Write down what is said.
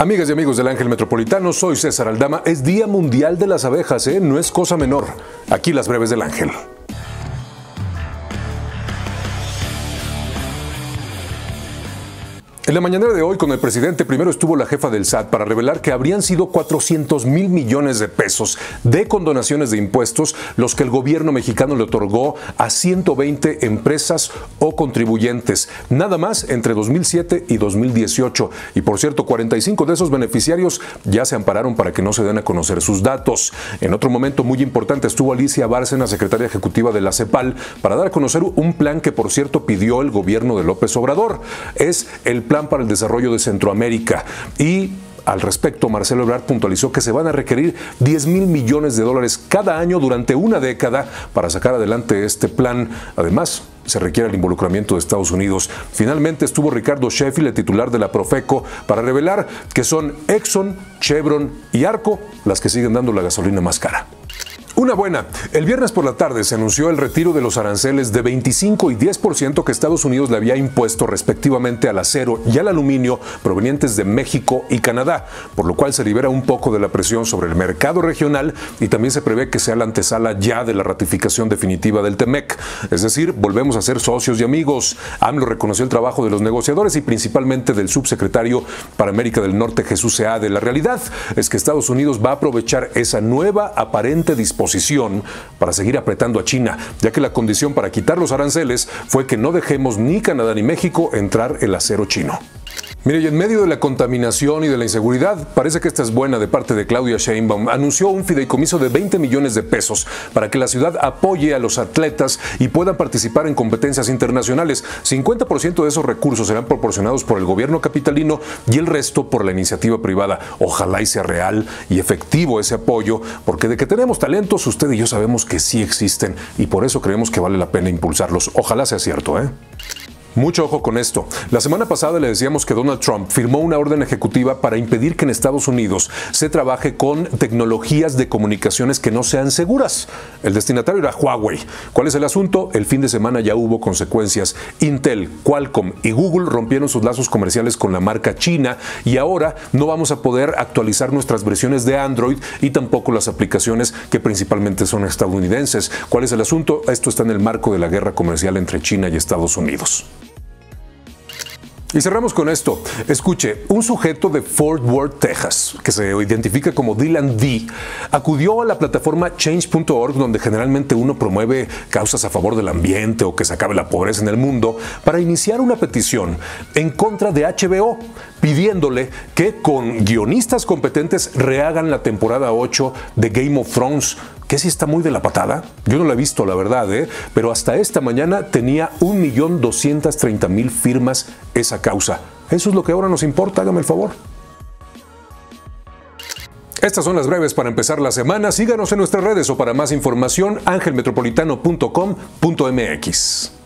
Amigas y amigos del Ángel Metropolitano, soy César Aldama. Es Día Mundial de las Abejas, ¿eh? No es cosa menor. Aquí las breves del Ángel. En la mañanera de hoy con el presidente primero estuvo la jefa del SAT para revelar que habrían sido 400,000 millones de pesos de condonaciones de impuestos los que el gobierno mexicano le otorgó a 120 empresas o contribuyentes, nada más entre 2007 y 2018. Y por cierto, 45 de esos beneficiarios ya se ampararon para que no se den a conocer sus datos. En otro momento muy importante estuvo Alicia Bárcena, secretaria ejecutiva de la CEPAL, para dar a conocer un plan que por cierto pidió el gobierno de López Obrador. Es el plan para el desarrollo de Centroamérica. Y al respecto, Marcelo Ebrard puntualizó que se van a requerir 10,000 millones de dólares cada año durante una década para sacar adelante este plan. Además, se requiere el involucramiento de Estados Unidos. Finalmente estuvo Ricardo Sheffield, el titular de la Profeco, para revelar que son Exxon, Chevron y Arco las que siguen dando la gasolina más cara. Una buena. El viernes por la tarde se anunció el retiro de los aranceles de 25 y 10% que Estados Unidos le había impuesto respectivamente al acero y al aluminio provenientes de México y Canadá, por lo cual se libera un poco de la presión sobre el mercado regional y también se prevé que sea la antesala ya de la ratificación definitiva del TEMEC. Es decir, volvemos a ser socios y amigos. AMLO reconoció el trabajo de los negociadores y principalmente del subsecretario para América del Norte, Jesús E.A.D. La realidad es que Estados Unidos va a aprovechar esa nueva aparente disposición para seguir apretando a China, ya que la condición para quitar los aranceles fue que no dejemos ni Canadá ni México entrar el acero chino. Mire, y en medio de la contaminación y de la inseguridad, parece que esta es buena de parte de Claudia Sheinbaum. Anunció un fideicomiso de 20 millones de pesos para que la ciudad apoye a los atletas y puedan participar en competencias internacionales. 50% de esos recursos serán proporcionados por el gobierno capitalino y el resto por la iniciativa privada. Ojalá y sea real y efectivo ese apoyo, porque de que tenemos talentos, usted y yo sabemos que sí existen y por eso creemos que vale la pena impulsarlos. Ojalá sea cierto, ¿eh? Mucho ojo con esto. La semana pasada le decíamos que Donald Trump firmó una orden ejecutiva para impedir que en Estados Unidos se trabaje con tecnologías de comunicaciones que no sean seguras. El destinatario era Huawei. ¿Cuál es el asunto? El fin de semana ya hubo consecuencias. Intel, Qualcomm y Google rompieron sus lazos comerciales con la marca china y ahora no vamos a poder actualizar nuestras versiones de Android y tampoco las aplicaciones que principalmente son estadounidenses. ¿Cuál es el asunto? Esto está en el marco de la guerra comercial entre China y Estados Unidos. Y cerramos con esto. Escuche, un sujeto de Fort Worth, Texas, que se identifica como Dylan D, acudió a la plataforma Change.org, donde generalmente uno promueve causas a favor del ambiente o que se acabe la pobreza en el mundo, para iniciar una petición en contra de HBO, pidiéndole que con guionistas competentes rehagan la temporada 8 de Game of Thrones, que sí está muy de la patada. Yo no la he visto, la verdad, pero hasta esta mañana tenía 1,230,000 firmas esa causa. Eso es lo que ahora nos importa, hágame el favor. Estas son las breves para empezar la semana. Síganos en nuestras redes o para más información, angelmetropolitano.com.mx.